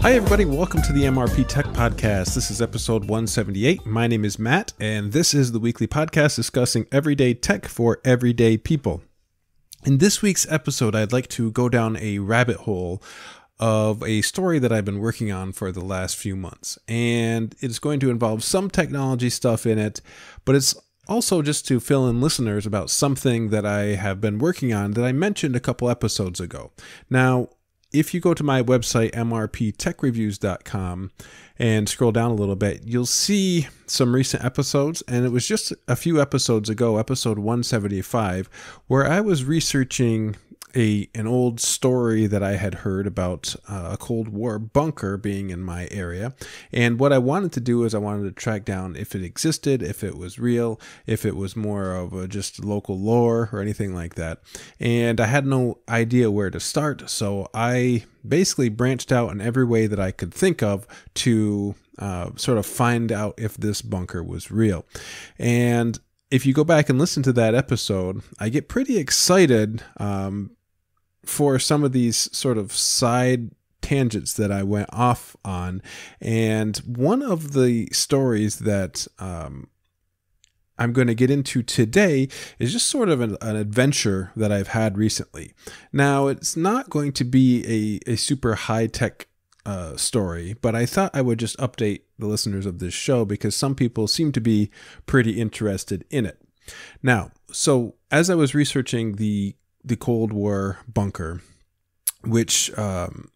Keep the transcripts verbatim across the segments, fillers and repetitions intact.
Hi everybody, welcome to the M R P Tech Podcast. This is episode one seventy-eight. My name is Matt, and this is the weekly podcast discussing everyday tech for everyday people. In this week's episode, I'd like to go down a rabbit hole of a story that I've been working on for the last few months. And it's going to involve some technology stuff in it, but it's also just to fill in listeners about something that I have been working on that I mentioned a couple episodes ago. Now, if you go to my website, m r p tech reviews dot com, and scroll down a little bit, you'll see some recent episodes. And it was just a few episodes ago, episode one seventy-five, where I was researching a an old story that I had heard about uh, a Cold War bunker being in my area. And what I wanted to do is I wanted to track down if it existed, if it was real, if it was more of a just local lore or anything like that. And I had no idea where to start, so I basically branched out in every way that I could think of to uh, sort of find out if this bunker was real. And if you go back and listen to that episode, I get pretty excited um, for some of these sort of side tangents that I went off on. And one of the stories that um, I'm going to get into today is just sort of an, an adventure that I've had recently. Now, it's not going to be a, a super high-tech uh, story, but I thought I would just update the listeners of this show because some people seem to be pretty interested in it. Now, so as I was researching the, the Cold War bunker, which um,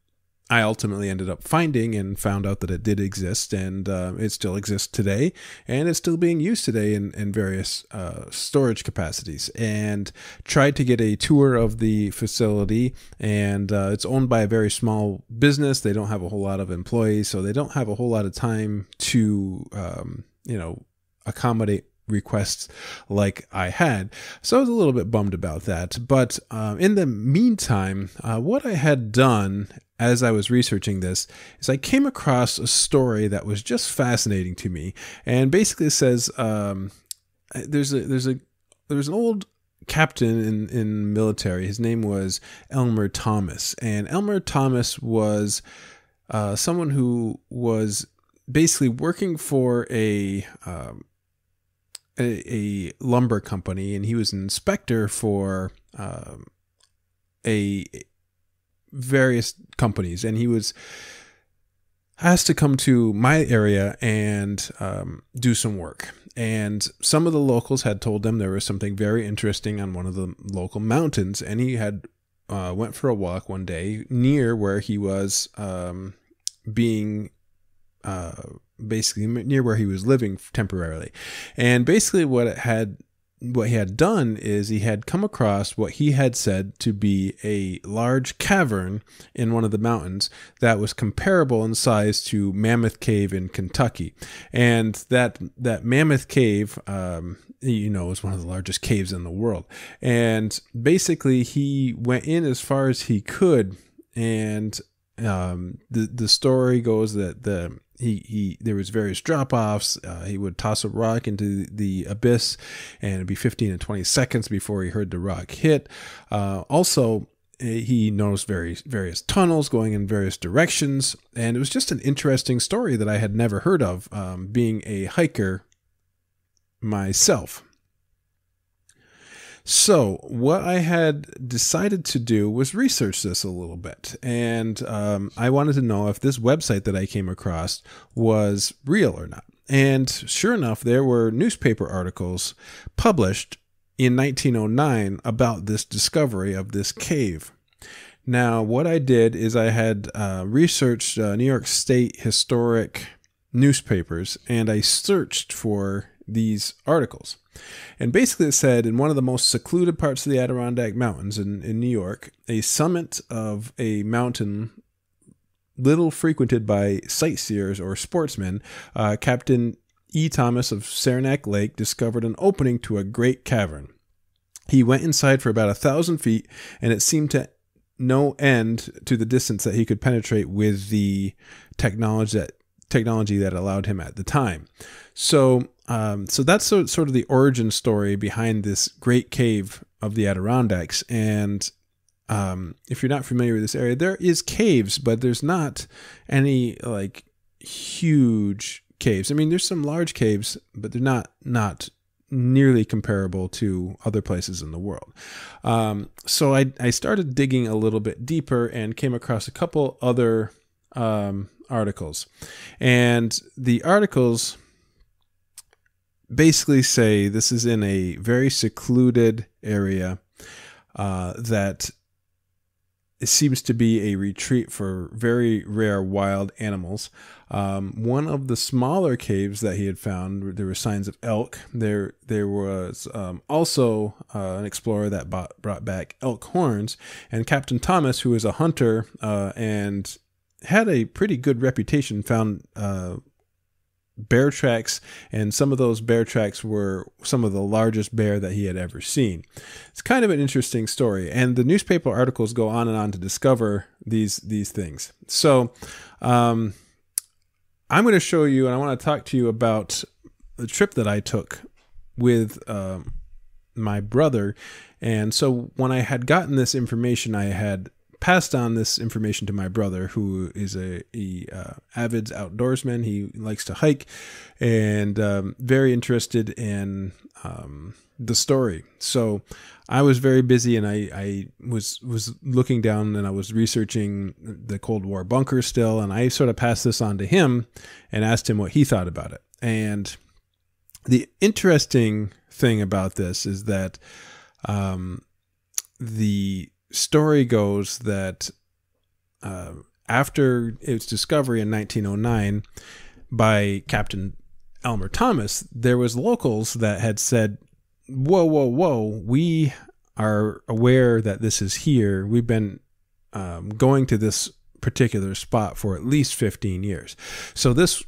I ultimately ended up finding and found out that it did exist, and uh, it still exists today, and it's still being used today in, in various uh, storage capacities, and tried to get a tour of the facility. And uh, it's owned by a very small business. They don't have a whole lot of employees, so they don't have a whole lot of time to, um, you know, accommodate requests like I had. So I was a little bit bummed about that. But uh, in the meantime, uh, what I had done as I was researching this is I came across a story that was just fascinating to me. And basically it says um, there's a there's a there's an old captain in in military. His name was Elmer Thomas, and Elmer Thomas was uh, someone who was basically working for a um, a, a lumber company, and he was an inspector for um, a various companies, and he was asked to come to my area and um, do some work. And some of the locals had told them there was something very interesting on one of the local mountains, and he had uh, went for a walk one day near where he was um, being uh, basically near where he was living temporarily. And basically what it had What he had done is he had come across what he had said to be a large cavern in one of the mountains that was comparable in size to Mammoth Cave in Kentucky. And that that Mammoth Cave, um, you know, is one of the largest caves in the world. And basically he went in as far as he could, and um, the, the story goes that the He, he there was various drop-offs. Uh, he would toss a rock into the abyss, and it'd be fifteen to twenty seconds before he heard the rock hit. Uh, also, he noticed various, various tunnels going in various directions, and it was just an interesting story that I had never heard of, um, being a hiker myself. So what I had decided to do was research this a little bit, and um, I wanted to know if this website that I came across was real or not. And sure enough, there were newspaper articles published in nineteen oh nine about this discovery of this cave. Now, what I did is I had uh, researched uh, New York State Historic Newspapers, and I searched for these articles. And basically it said, in one of the most secluded parts of the Adirondack Mountains in, in New York, a summit of a mountain little frequented by sightseers or sportsmen, uh, Captain E. Thomas of Saranac Lake discovered an opening to a great cavern. He went inside for about a thousand feet, and it seemed to no end to the distance that he could penetrate with the technology that technology that allowed him at the time. So Um, so that's sort of the origin story behind this great cave of the Adirondacks. And um, if you're not familiar with this area, there is caves, but there's not any like huge caves. I mean, there's some large caves, but they're not not nearly comparable to other places in the world. Um, so I, I started digging a little bit deeper and came across a couple other um, articles. And the articles basically say this is in a very secluded area uh, that it seems to be a retreat for very rare wild animals. Um, one of the smaller caves that he had found, there were signs of elk. There, there was um, also uh, an explorer that bought, brought back elk horns. And Captain Thomas, who is a hunter uh, and had a pretty good reputation, found uh, bear tracks, and some of those bear tracks were some of the largest bear that he had ever seen. It's kind of an interesting story, and the newspaper articles go on and on to discover these these things. So um, I'm going to show you, and I want to talk to you about the trip that I took with um, my brother. And so when I had gotten this information, I had passed on this information to my brother, who is a, a uh, avid outdoorsman. He likes to hike and um, very interested in um, the story. So I was very busy, and I, I was was looking down, and I was researching the Cold War bunker still, and I sort of passed this on to him and asked him what he thought about it. And the interesting thing about this is that um, the story goes that uh, after its discovery in nineteen oh nine by Captain Elmer Thomas, there was locals that had said, whoa, whoa, whoa, we are aware that this is here. We've been um, going to this particular spot for at least fifteen years. So this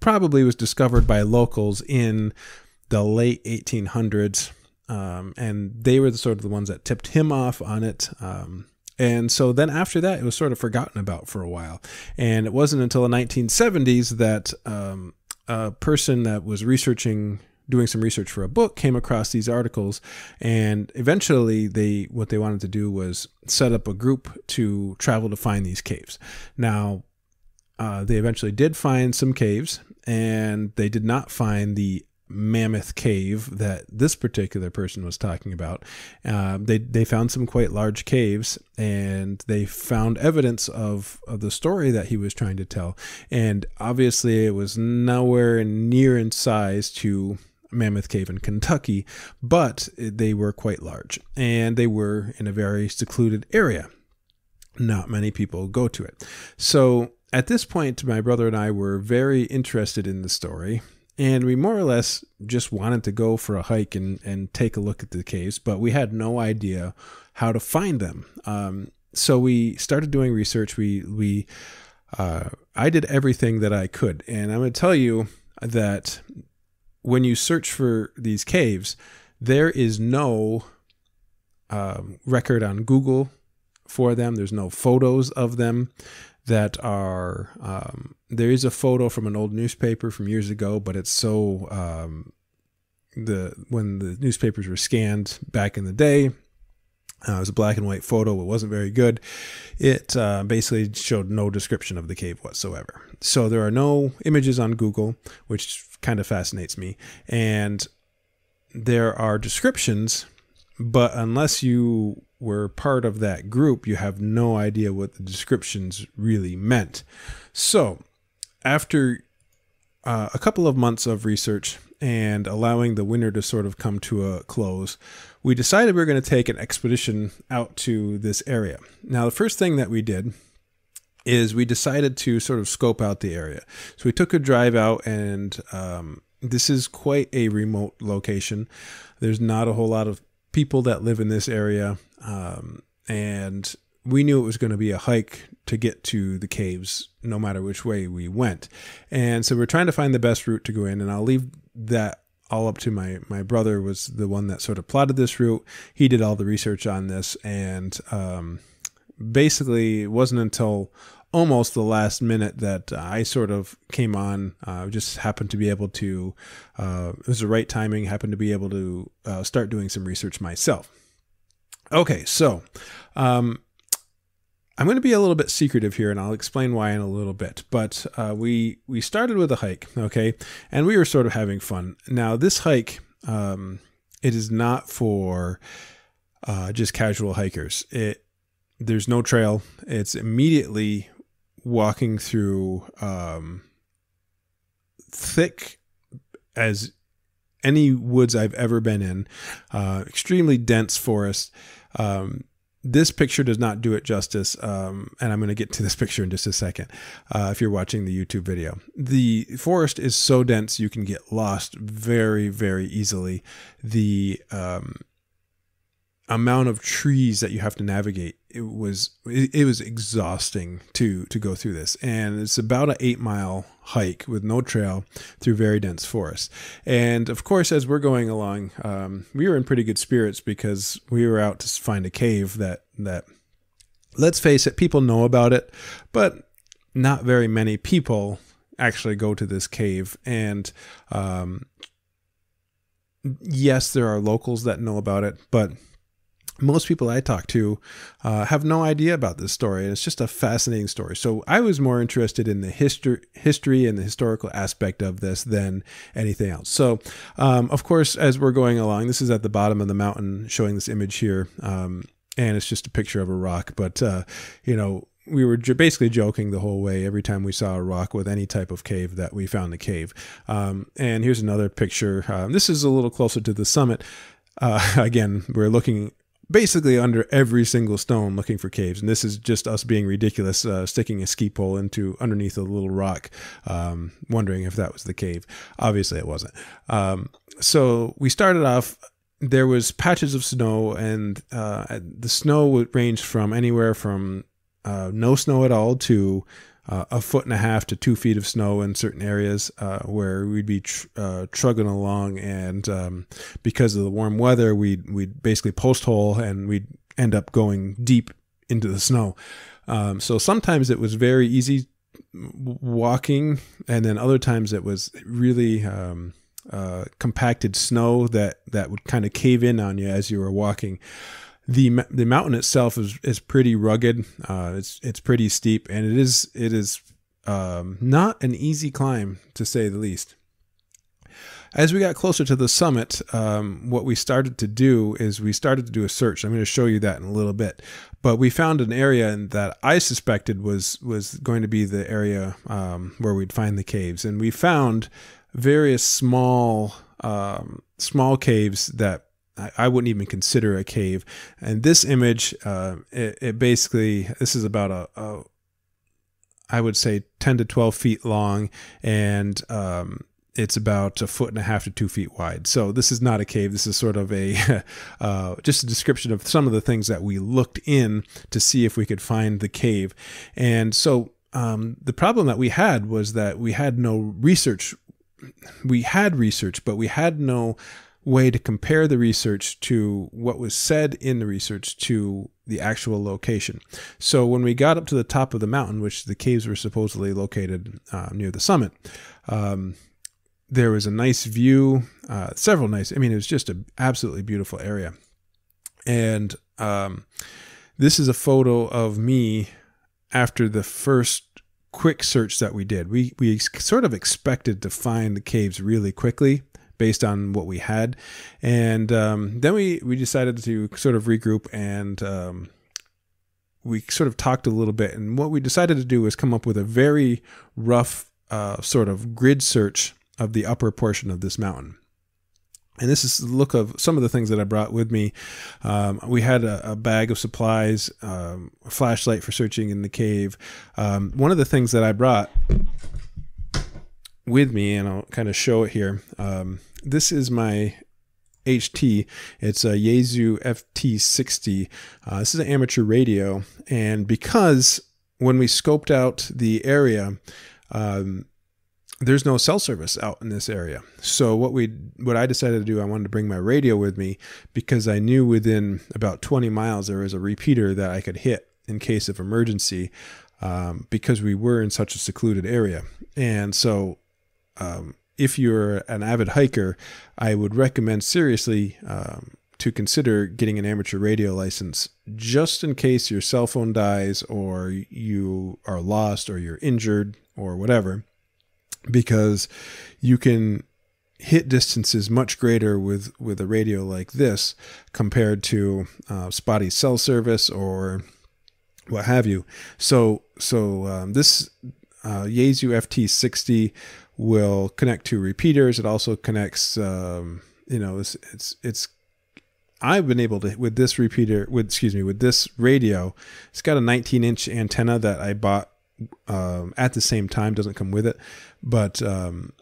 probably was discovered by locals in the late eighteen hundreds. Um, and they were the sort of the ones that tipped him off on it. Um, and so then after that, it was sort of forgotten about for a while. And it wasn't until the nineteen seventies that um, a person that was researching, doing some research for a book, came across these articles. And eventually they, what they wanted to do was set up a group to travel to find these caves. Now, uh, they eventually did find some caves, and they did not find the Mammoth Cave that this particular person was talking about. Uh, they, they found some quite large caves, and they found evidence of, of the story that he was trying to tell. And obviously it was nowhere near in size to Mammoth Cave in Kentucky, but they were quite large, and they were in a very secluded area. Not many people go to it. So at this point, my brother and I were very interested in the story, and we more or less just wanted to go for a hike and, and take a look at the caves, but we had no idea how to find them. Um, so we started doing research. We, we uh, I did everything that I could. And I'm going to tell you that when you search for these caves, there is no um, record on Google for them. There's no photos of them that are, um, there is a photo from an old newspaper from years ago, but it's so, um, the, when the newspapers were scanned back in the day, uh, it was a black and white photo. It wasn't very good. It, uh, basically showed no description of the cave whatsoever. So there are no images on Google, which kind of fascinates me. And there are descriptions, but unless you were part of that group, you have no idea what the descriptions really meant. So after uh, a couple of months of research and allowing the winter to sort of come to a close, we decided we were going to take an expedition out to this area. Now, the first thing that we did is we decided to sort of scope out the area. So we took a drive out, and um, this is quite a remote location. There's not a whole lot of people that live in this area, um, and we knew it was going to be a hike to get to the caves no matter which way we went. And so we're trying to find the best route to go in, and I'll leave that all up to my my brother. Was the one that sort of plotted this route. He did all the research on this, and um, basically it wasn't until almost the last minute that I sort of came on. Uh, just happened to be able to, uh, it was the right timing, happened to be able to uh, start doing some research myself. Okay, so Um, I'm going to be a little bit secretive here, and I'll explain why in a little bit. But uh, we we started with a hike, okay, and we were sort of having fun. Now this hike, um, it is not for uh, just casual hikers. It there's no trail. It's immediately walking through um, thick as any woods I've ever been in, uh, extremely dense forest. Um, This picture does not do it justice, um, and I'm going to get to this picture in just a second uh, if you're watching the YouTube video. The forest is so dense you can get lost very, very easily. The um, amount of trees that you have to navigate, it was it, it was exhausting to, to go through this. And it's about an eight mile hike with no trail through very dense forest. And of course, as we're going along, um, we were in pretty good spirits because we were out to find a cave that, that, let's face it, people know about it, but not very many people actually go to this cave. And um, yes, there are locals that know about it, but most people I talk to uh, have no idea about this story. It's just a fascinating story. So I was more interested in the history, history and the historical aspect of this than anything else. So, um, of course, as we're going along, this is at the bottom of the mountain, showing this image here, um, and it's just a picture of a rock. But uh, you know, we were j basically joking the whole way every time we saw a rock with any type of cave that we found a cave. Um, and here's another picture. Um, this is a little closer to the summit. Uh, again, we're looking basically under every single stone looking for caves. And this is just us being ridiculous, uh, sticking a ski pole into underneath a little rock, um, wondering if that was the cave. Obviously it wasn't. Um, so we started off, there was patches of snow, and uh, the snow would range from anywhere from uh, no snow at all to uh, a foot and a half to two feet of snow in certain areas uh, where we'd be tr uh, trudging along. And um, because of the warm weather, we'd, we'd basically post hole and we'd end up going deep into the snow. Um, so sometimes it was very easy walking, and then other times it was really um, uh, compacted snow that, that would kind of cave in on you as you were walking. The, the mountain itself is, is pretty rugged. Uh, it's, it's pretty steep, and it is, it is um, not an easy climb, to say the least. As we got closer to the summit, um, what we started to do is we started to do a search. I'm going to show you that in a little bit, but we found an area that I suspected was, was going to be the area um, where we'd find the caves. And we found various small, um, small caves that I wouldn't even consider a cave. And this image, uh, it, it basically, this is about a, a, I would say ten to twelve feet long. And, um, it's about a foot and a half to two feet wide. So this is not a cave. This is sort of a, uh, just a description of some of the things that we looked in to see if we could find the cave. And so, um, the problem that we had was that we had no research. We had research, but we had no way to compare the research to what was said in the research to the actual location. So when we got up to the top of the mountain, which the caves were supposedly located uh, near the summit, um, there was a nice view, uh, several nice, I mean, it was just an absolutely beautiful area. And um, this is a photo of me after the first quick search that we did. We, we sort of expected to find the caves really quickly, based on what we had. And um, then we, we decided to sort of regroup, and um, we sort of talked a little bit. And what we decided to do was come up with a very rough uh, sort of grid search of the upper portion of this mountain. And this is the look of some of the things that I brought with me. Um, we had a, a bag of supplies, um, a flashlight for searching in the cave. Um, one of the things that I brought with me, and I'll kind of show it here. Um, this is my H T. It's a Yaesu F T sixty. Uh, this is an amateur radio. And because when we scoped out the area, um, there's no cell service out in this area. So what we, what I decided to do, I wanted to bring my radio with me because I knew within about twenty miles, there was a repeater that I could hit in case of emergency, um, because we were in such a secluded area. And so, Um, if you're an avid hiker, I would recommend seriously um, to consider getting an amateur radio license just in case your cell phone dies or you are lost or you're injured or whatever, because you can hit distances much greater with, with a radio like this compared to uh, spotty cell service or what have you. So, so um, this uh, Yaesu F T sixty will connect to repeaters. It also connects, um, you know, it's, it's, it's, I've been able to, with this repeater, with, excuse me, with this radio, it's got a nineteen inch antenna that I bought um, at the same time, doesn't come with it, but um,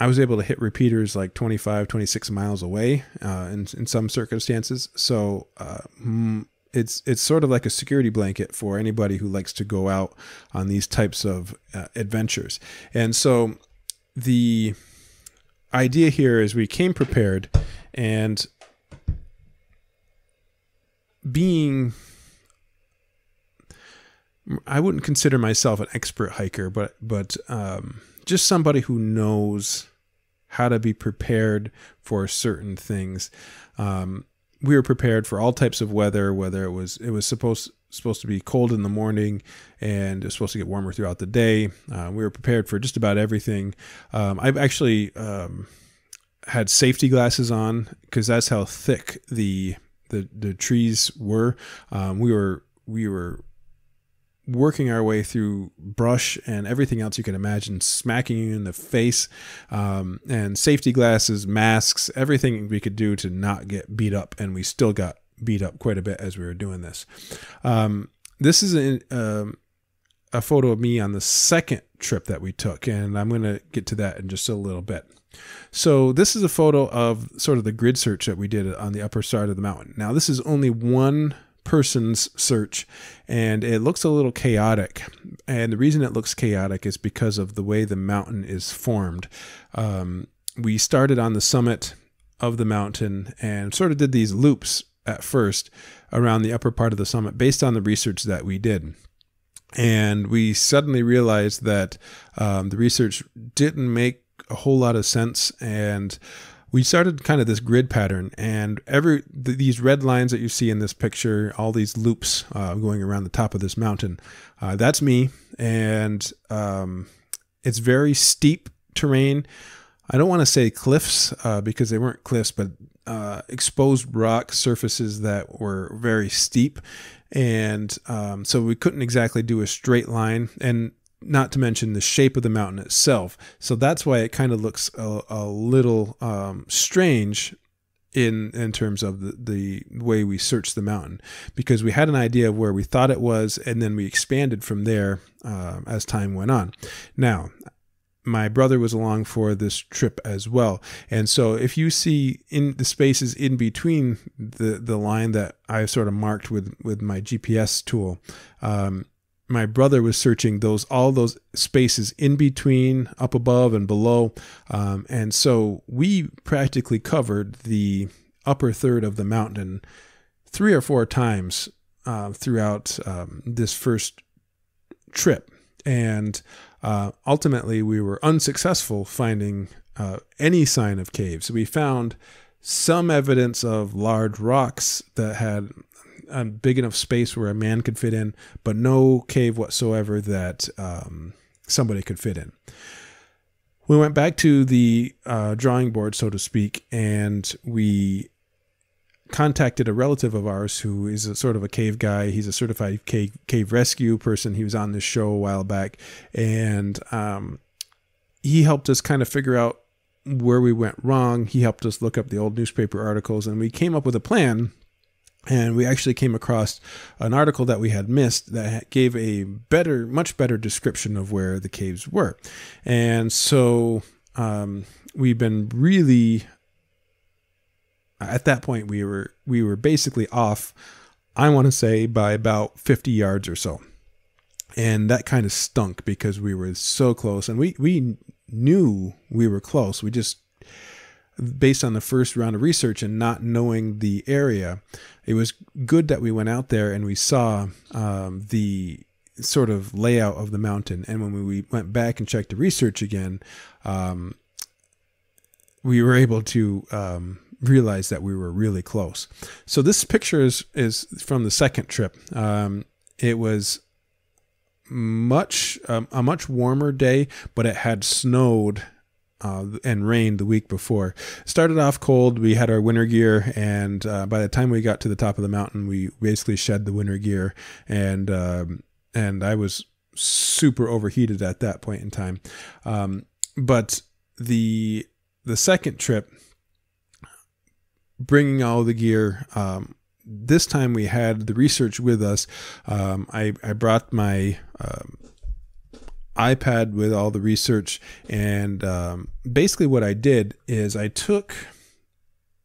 I was able to hit repeaters like twenty-five, twenty-six miles away uh, in, in some circumstances. So uh, it's, it's sort of like a security blanket for anybody who likes to go out on these types of uh, adventures. And so the idea here is we came prepared, and being, I wouldn't consider myself an expert hiker, but, but um, just somebody who knows how to be prepared for certain things. Um, we were prepared for all types of weather, whether it was, it was supposed, supposed to be cold in the morning and it was supposed to get warmer throughout the day. Uh, we were prepared for just about everything. Um, I've actually um, had safety glasses on because that's how thick the, the, the trees were. Um, we were, we were working our way through brush and everything else you can imagine smacking you in the face, um, and safety glasses, masks, everything we could do to not get beat up. And we still got beat up quite a bit as we were doing this. Um, this is a, um, a photo of me on the second trip that we took, and I'm going to get to that in just a little bit. So this is a photo of sort of the grid search that we did on the upper side of the mountain. Now this is only one person's search, and it looks a little chaotic. And the reason it looks chaotic is because of the way the mountain is formed. Um, we started on the summit of the mountain and sort of did these loops at first around the upper part of the summit based on the research that we did. And we suddenly realized that um, the research didn't make a whole lot of sense, and we started kind of this grid pattern, and every th these red lines that you see in this picture, all these loops uh, going around the top of this mountain, uh, that's me. And um, it's very steep terrain. I don't want to say cliffs uh, because they weren't cliffs, but uh, exposed rock surfaces that were very steep. And um, so we couldn't exactly do a straight line, and not to mention the shape of the mountain itself. So that's why it kind of looks a, a little um, strange in in terms of the, the way we searched the mountain, because we had an idea of where we thought it was, and then we expanded from there uh, as time went on. Now, my brother was along for this trip as well. And so if you see in the spaces in between the, the line that I've sort of marked with, with my G P S tool, um, my brother was searching those, all those spaces in between, up above and below. Um, and so we practically covered the upper third of the mountain three or four times uh, throughout um, this first trip. And uh, ultimately, we were unsuccessful finding uh, any sign of caves. We found some evidence of large rocks that had a big enough space where a man could fit in, but no cave whatsoever that um, somebody could fit in. We went back to the uh, drawing board, so to speak, and we contacted a relative of ours who is a sort of a cave guy. He's a certified cave, cave rescue person. He was on this show a while back, and um, he helped us kind of figure out where we went wrong. He helped us look up the old newspaper articles, and we came up with a plan. And we actually came across an article that we had missed that gave a better, much better description of where the caves were. And so um, we've been really, at that point, we were we were basically off, I want to say, by about fifty yards or so. And that kind of stunk because we were so close. And we, we knew we were close. We just, based on the first round of research and not knowing the area, it was good that we went out there and we saw um, the sort of layout of the mountain. And when we went back and checked the research again, um, we were able to um, realized that we were really close. So this picture is, is from the second trip. Um, it was much um, a much warmer day, but it had snowed uh, and rained the week before. It started off cold. We had our winter gear, and uh, by the time we got to the top of the mountain, we basically shed the winter gear, and um, and I was super overheated at that point in time. Um, but the the second trip, bringing all the gear, um, this time we had the research with us. Um, I, I brought my um, iPad with all the research, and um, basically what I did is I took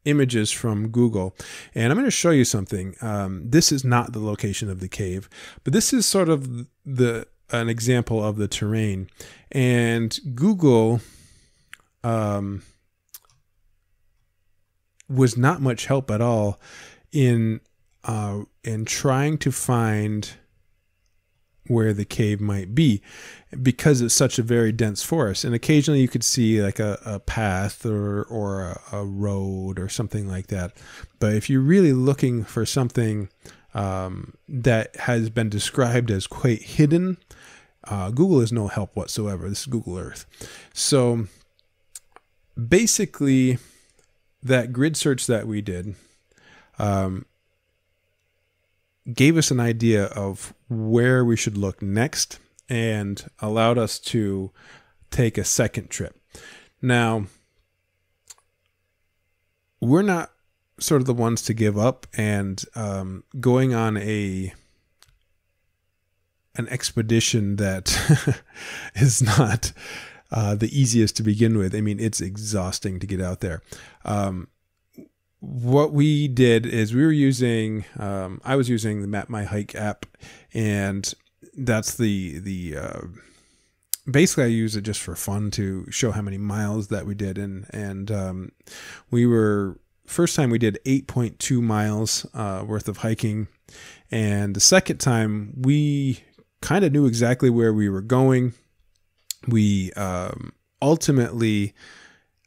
images from Google, and I'm going to show you something. Um, this is not the location of the cave, but this is sort of the an example of the terrain. And Google um, was not much help at all in uh, in trying to find where the cave might be, because it's such a very dense forest. And occasionally you could see like a, a path or, or a, a road or something like that. But if you're really looking for something um, that has been described as quite hidden, uh, Google is no help whatsoever. This is Google Earth. So basically that grid search that we did Um, gave us an idea of where we should look next, and allowed us to take a second trip. Now, we're not sort of the ones to give up, and um, going on a an expedition that is not uh, the easiest to begin with. I mean, it's exhausting to get out there. Um, What we did is we were using, um, I was using the Map My Hike app, and that's the, the uh, basically I use it just for fun to show how many miles that we did. And, and um, we were, first time we did eight point two miles uh, worth of hiking. And the second time we kind of knew exactly where we were going. We um, ultimately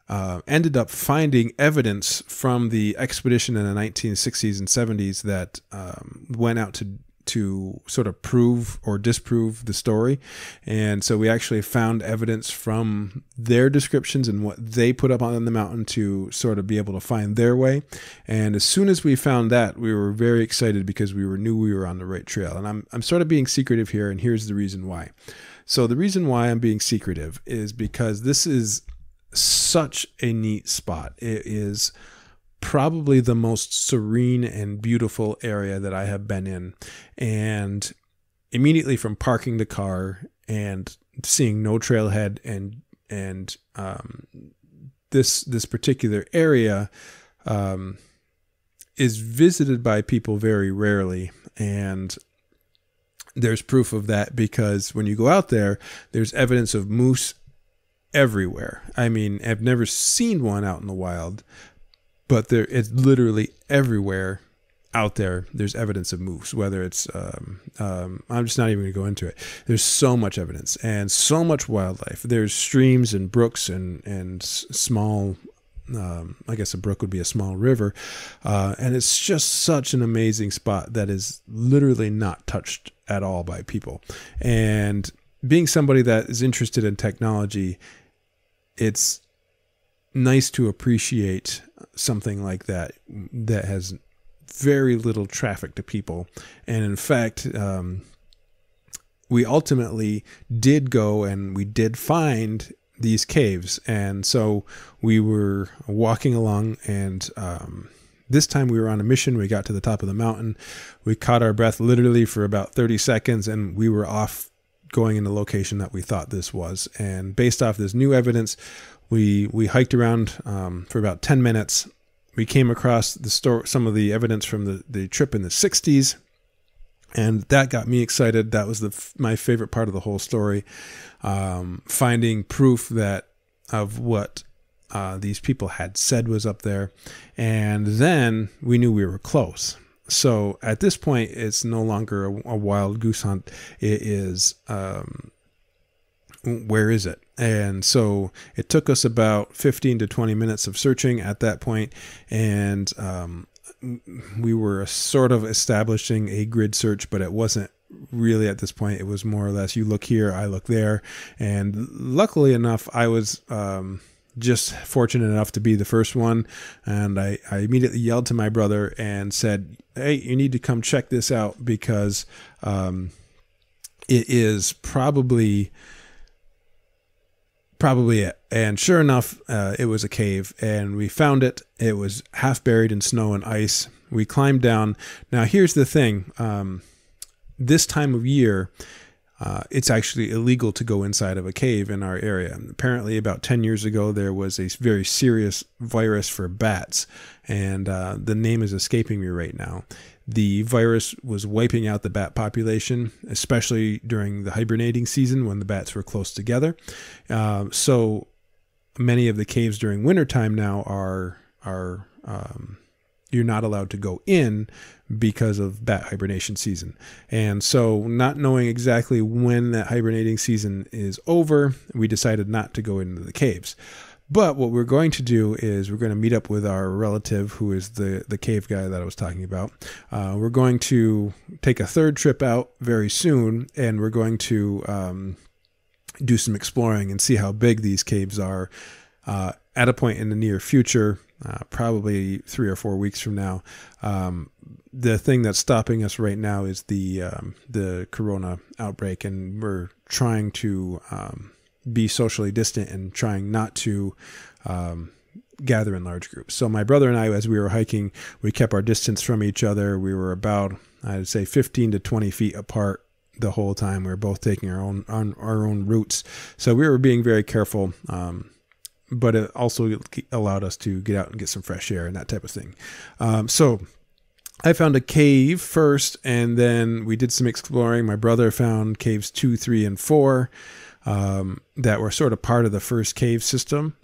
Uh, ended up finding evidence from the expedition in the nineteen sixties and seventies that um, went out to to sort of prove or disprove the story. And so we actually found evidence from their descriptions and what they put up on the mountain to sort of be able to find their way. And as soon as we found that, we were very excited, because we were knew we were on the right trail. And I'm, I'm sort of being secretive here, and here's the reason why. So the reason why I'm being secretive is because this is such a neat spot. It is probably the most serene and beautiful area that I have been in. And immediately from parking the car and seeing no trailhead and and um, this this particular area um, is visited by people very rarely, and there's proof of that, because when you go out there, there's evidence of moose everywhere. I mean, I've never seen one out in the wild, but there it's literally everywhere out there. There's evidence of moose, whether it's, um, um, I'm just not even gonna go into it. There's so much evidence and so much wildlife. There's streams and brooks and, and small, um, I guess a brook would be a small river. Uh, and it's just such an amazing spot that is literally not touched at all by people. And being somebody that is interested in technology, it's nice to appreciate something like that, that has very little traffic to people. And in fact, um, we ultimately did go and we did find these caves. And so we were walking along, and um, this time we were on a mission. We got to the top of the mountain. We caught our breath literally for about thirty seconds, and we were off, going in the location that we thought this was. And based off this new evidence, we we hiked around um, for about ten minutes. We came across the store some of the evidence from the, the trip in the sixties, and that got me excited. That was the my favorite part of the whole story, um, finding proof that of what uh, these people had said was up there. And then we knew we were close. So at this point, it's no longer a, a wild goose hunt. It is um, where is it? And so it took us about fifteen to twenty minutes of searching at that point, and um, we were sort of establishing a grid search, but it wasn't really at this point. It was more or less, you look here, I look there. And luckily enough, I was um, just fortunate enough to be the first one. And I, I immediately yelled to my brother and said, hey, you need to come check this out, because um, it is probably... probably it. And sure enough, uh, it was a cave, and we found it. It was half buried in snow and ice. We climbed down. Now, here's the thing. Um, this time of year, uh, it's actually illegal to go inside of a cave in our area. And apparently, about ten years ago, there was a very serious virus for bats, and uh, the name is escaping me right now. The virus was wiping out the bat population, especially during the hibernating season when the bats were close together. Uh, so many of the caves during wintertime now are, are um, you're not allowed to go in because of bat hibernation season. And so, not knowing exactly when that hibernating season is over, we decided not to go into the caves. But what we're going to do is we're going to meet up with our relative, who is the, the cave guy that I was talking about. Uh, we're going to take a third trip out very soon, and we're going to um, do some exploring and see how big these caves are uh, at a point in the near future, uh, probably three or four weeks from now. Um, the thing that's stopping us right now is the, um, the corona outbreak, and we're trying to... Um, be socially distant and trying not to um, gather in large groups. So my brother and I, as we were hiking, we kept our distance from each other. We were about, I'd say, fifteen to twenty feet apart the whole time. We were both taking our own on our own routes. So we were being very careful, um, but it also allowed us to get out and get some fresh air and that type of thing. Um, so I found a cave first, and then we did some exploring. My brother found caves two, three, and four. Um, that were sort of part of the first cave system.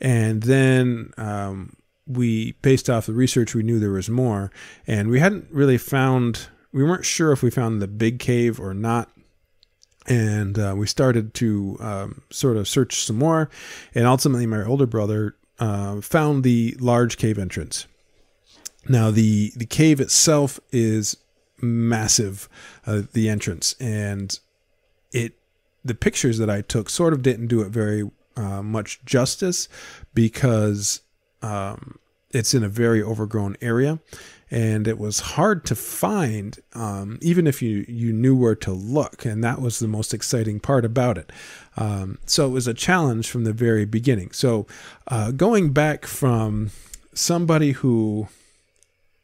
And then um, we, based off the research, we knew there was more. And we hadn't really found, we weren't sure if we found the big cave or not. And uh, we started to um, sort of search some more. And ultimately, my older brother uh, found the large cave entrance. Now, the, the cave itself is massive, uh, the entrance. And it, the pictures that I took sort of didn't do it very uh, much justice, because um, it's in a very overgrown area, and it was hard to find, um, even if you, you knew where to look. And that was the most exciting part about it. Um, so it was a challenge from the very beginning. So uh, going back from somebody who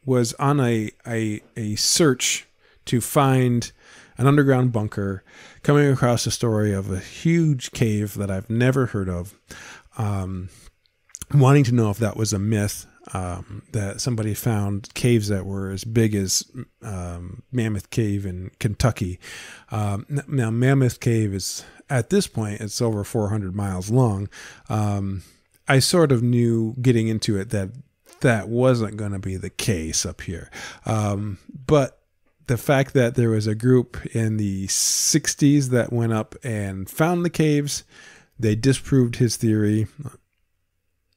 was on a, a, a search to find an underground bunker, coming across the story of a huge cave that I've never heard of, um, wanting to know if that was a myth, um, that somebody found caves that were as big as um, Mammoth Cave in Kentucky. Um, now, Mammoth Cave is, at this point, it's over four hundred miles long. Um, I sort of knew getting into it that that wasn't going to be the case up here. Um, but the fact that there was a group in the sixties that went up and found the caves, they disproved his theory.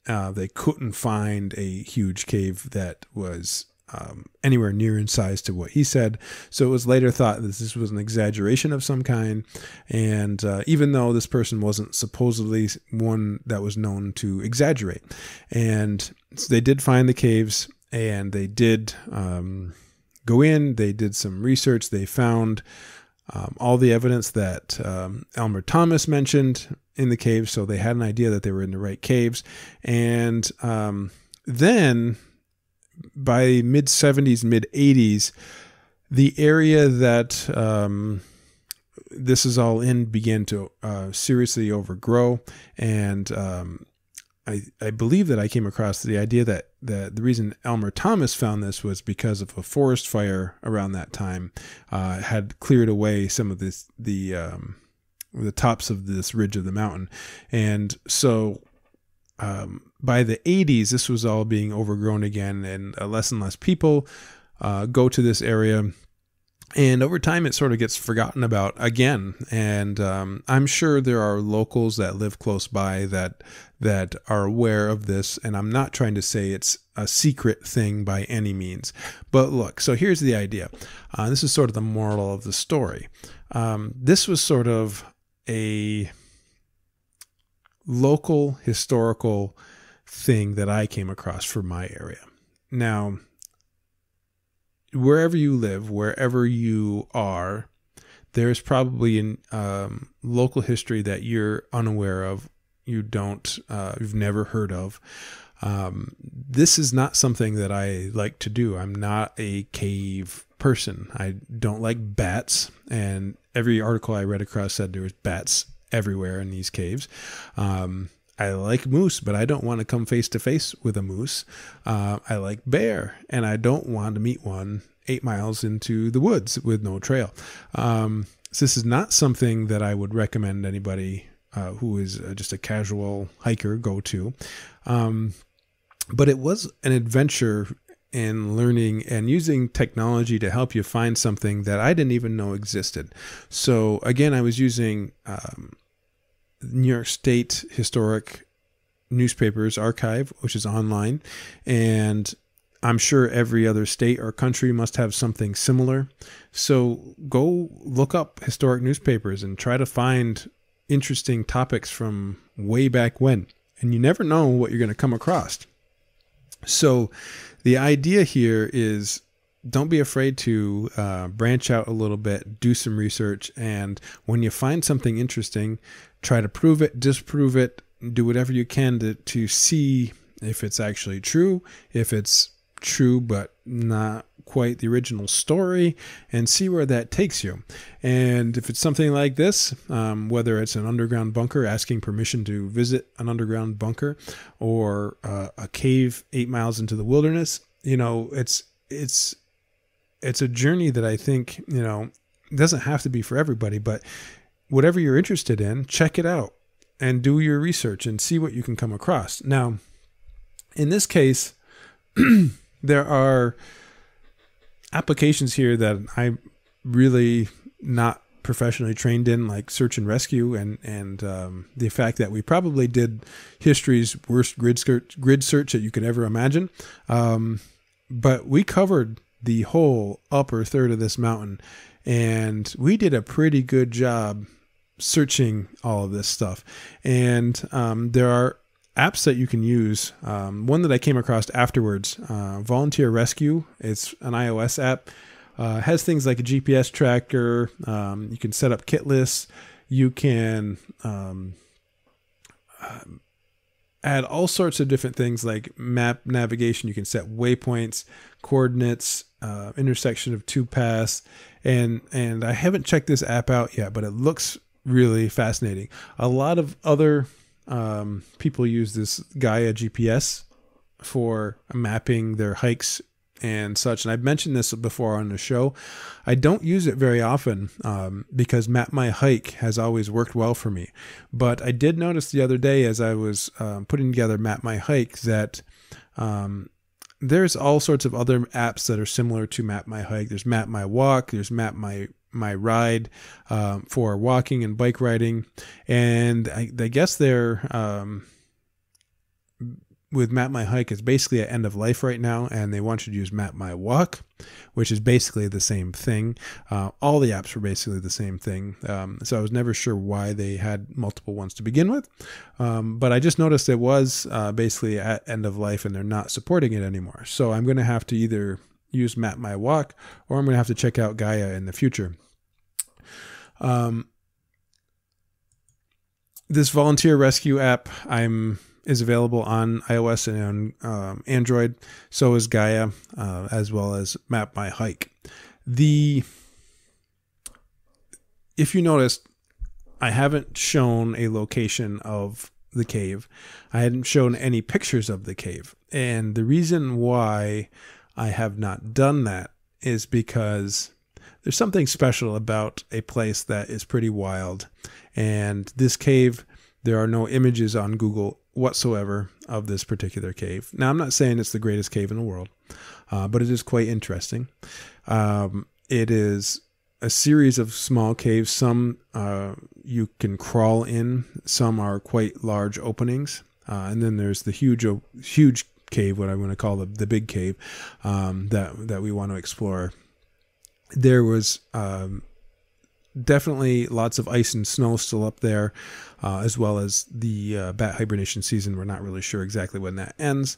Uh, they couldn't find a huge cave that was um, anywhere near in size to what he said. So it was later thought that this was an exaggeration of some kind. And uh, even though this person wasn't supposedly one that was known to exaggerate. And so they did find the caves, and they did... Um, go in, they did some research, they found um, all the evidence that um, Elmer Thomas mentioned in the caves, so they had an idea that they were in the right caves. And um, then, by mid-seventies, mid-eighties, the area that um, this is all in began to uh, seriously overgrow, and um, I, I believe that I came across the idea that, that the reason Elmer Thomas found this was because of a forest fire around that time uh, had cleared away some of this, the um, the tops of this ridge of the mountain. And so um, by the eighties, this was all being overgrown again, and less and less people uh, go to this area. And over time, it sort of gets forgotten about again. And um, I'm sure there are locals that live close by that that are aware of this. And I'm not trying to say it's a secret thing by any means. But look, so here's the idea. Uh, this is sort of the moral of the story. Um, this was sort of a local historical thing that I came across for my area. Now, wherever you live, wherever you are, there's probably an um, local history that you're unaware of, you don't, uh, you've never heard of. Um, this is not something that I like to do. I'm not a cave person. I don't like bats, and every article I read across said there was bats everywhere in these caves. Um, I like moose, but I don't want to come face to face with a moose. Uh, I like bear, and I don't want to meet one eight miles into the woods with no trail. Um, so this is not something that I would recommend anybody uh, who is uh, just a casual hiker go to. Um, but it was an adventure in learning and using technology to help you find something that I didn't even know existed. So again, I was using... Um, New York State Historic Newspapers Archive, which is online. And I'm sure every other state or country must have something similar. So go look up historic newspapers and try to find interesting topics from way back when. And you never know what you're going to come across. So the idea here is don't be afraid to uh, branch out a little bit, do some research. And when you find something interesting, try to prove it, disprove it, do whatever you can to, to see if it's actually true, if it's true but not quite the original story, and see where that takes you. And if it's something like this, um, whether it's an underground bunker, asking permission to visit an underground bunker, or uh, a cave eight miles into the wilderness, you know, it's, it's, it's a journey that I think, you know, doesn't have to be for everybody, but whatever you're interested in, check it out and do your research and see what you can come across. Now, in this case, there are applications here that I'm really not professionally trained in, like search and rescue, and and um, the fact that we probably did history's worst grid search, grid search that you could ever imagine. Um, but we covered the whole upper third of this mountain, and we did a pretty good job searching all of this stuff. And um, there are apps that you can use. Um, one that I came across afterwards, uh, Volunteer Rescue. It's an iOS app. Uh, has things like a G P S tracker. Um, you can set up kit lists. You can um, uh, add all sorts of different things like map navigation. You can set waypoints, coordinates, Uh, intersection of two paths, and and I haven't checked this app out yet, but it looks really fascinating. A lot of other um, people use this Gaia G P S for mapping their hikes and such, and I've mentioned this before on the show. I don't use it very often um, because Map My Hike has always worked well for me, but I did notice the other day as I was um, putting together Map My Hike that um, there's all sorts of other apps that are similar to Map My Hike. There's Map My Walk. There's Map My My Ride um, for walking and bike riding. And I, I guess they're um, with Map My Hike is basically at end of life right now, and they want you to use Map My Walk, which is basically the same thing. Uh, all the apps were basically the same thing. Um, so I was never sure why they had multiple ones to begin with. Um, but I just noticed it was uh, basically at end of life and they're not supporting it anymore. So I'm going to have to either use Map My Walk or I'm going to have to check out Gaia in the future. Um, this Volunteer Rescue app, I'm... is available on iOS and on um, Android. So is Gaia, uh, as well as Map My Hike. The, if you noticed, I haven't shown a location of the cave. I hadn't shown any pictures of the cave. And the reason why I have not done that is because there's something special about a place that is pretty wild. And this cave, there are no images on Google whatsoever of this particular cave. Now, I'm not saying it's the greatest cave in the world, uh, but it is quite interesting. Um, it is a series of small caves. Some uh, you can crawl in. Some are quite large openings. Uh, and then there's the huge, huge cave, what I want to call the, the big cave, um, that, that we want to explore. There was um, definitely lots of ice and snow still up there, uh, as well as the uh, bat hibernation season. We're not really sure exactly when that ends.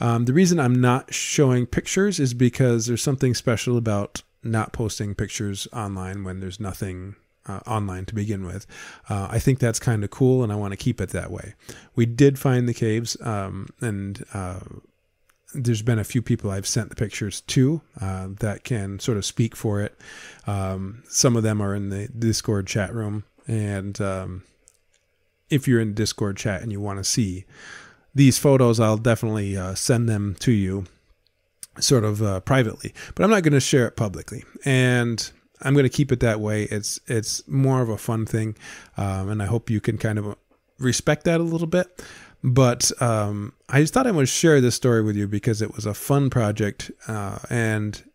Um, the reason I'm not showing pictures is because there's something special about not posting pictures online when there's nothing uh, online to begin with. Uh, I think that's kind of cool, and I want to keep it that way. We did find the caves, um, and uh, there's been a few people I've sent the pictures to uh, that can sort of speak for it. Um, some of them are in the Discord chat room, and um, if you're in Discord chat and you want to see these photos, I'll definitely uh, send them to you sort of uh, privately, but I'm not going to share it publicly, and I'm going to keep it that way. It's, it's more of a fun thing. Um, and I hope you can kind of respect that a little bit, but um, I just thought I would share this story with you because it was a fun project uh, and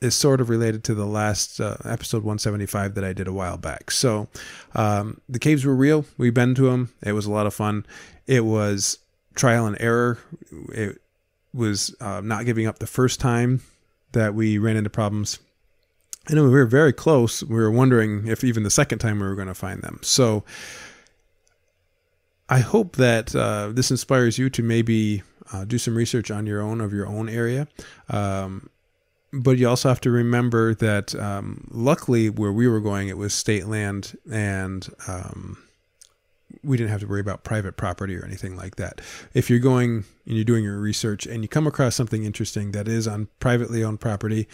is sort of related to the last uh, episode one seventy-five that I did a while back. So um, the caves were real. We've been to them. It was a lot of fun. It was trial and error. It was uh, not giving up the first time that we ran into problems. And we were very close. We were wondering if even the second time we were going to find them. So I hope that uh, this inspires you to maybe uh, do some research on your own of your own area. Um, but you also have to remember that um, luckily where we were going, it was state land, and um, we didn't have to worry about private property or anything like that. If you're going and you're doing your research and you come across something interesting that is on privately owned property,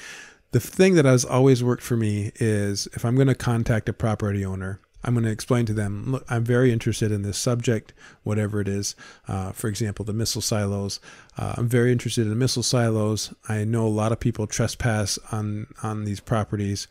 the thing that has always worked for me is if I'm going to contact a property owner, I'm going to explain to them, look, I'm very interested in this subject, whatever it is. Uh, for example, the missile silos. Uh, I'm very interested in missile silos. I know a lot of people trespass on, on these properties.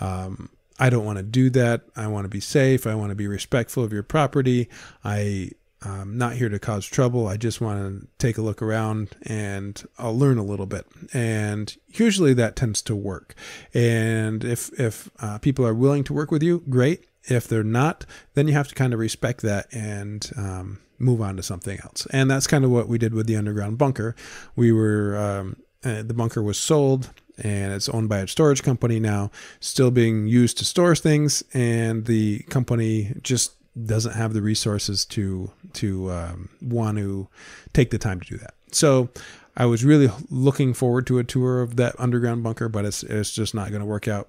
Um, I don't want to do that. I want to be safe. I want to be respectful of your property. I, I'm not here to cause trouble. I just want to take a look around and I'll learn a little bit. And usually that tends to work. And if, if uh, people are willing to work with you, great. If they're not, then you have to kind of respect that and um, move on to something else. And that's kind of what we did with the underground bunker. We were, um, uh, the bunker was sold, and it's owned by a storage company now, still being used to store things. And the company just doesn't have the resources to, to um, want to take the time to do that. So I was really looking forward to a tour of that underground bunker, but it's, it's just not going to work out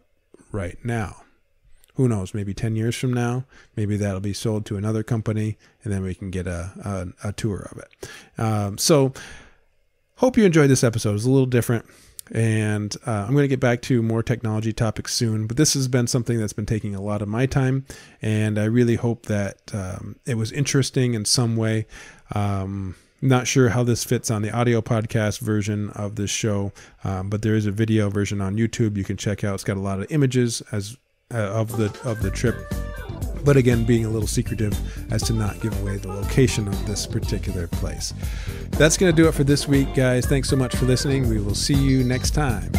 right now. Who knows, maybe ten years from now, maybe that'll be sold to another company, and then we can get a, a, a tour of it. Um, so hope you enjoyed this episode. It's a little different, and uh, I'm going to get back to more technology topics soon, but this has been something that's been taking a lot of my time, and I really hope that um, it was interesting in some way. Um, Not sure how this fits on the audio podcast version of this show, um, but there is a video version on YouTube you can check out. It's got a lot of images as uh, of the of the trip, but again, being a little secretive as to not give away the location of this particular place. That's going to do it for this week, guys. Thanks so much for listening. We will see you next time.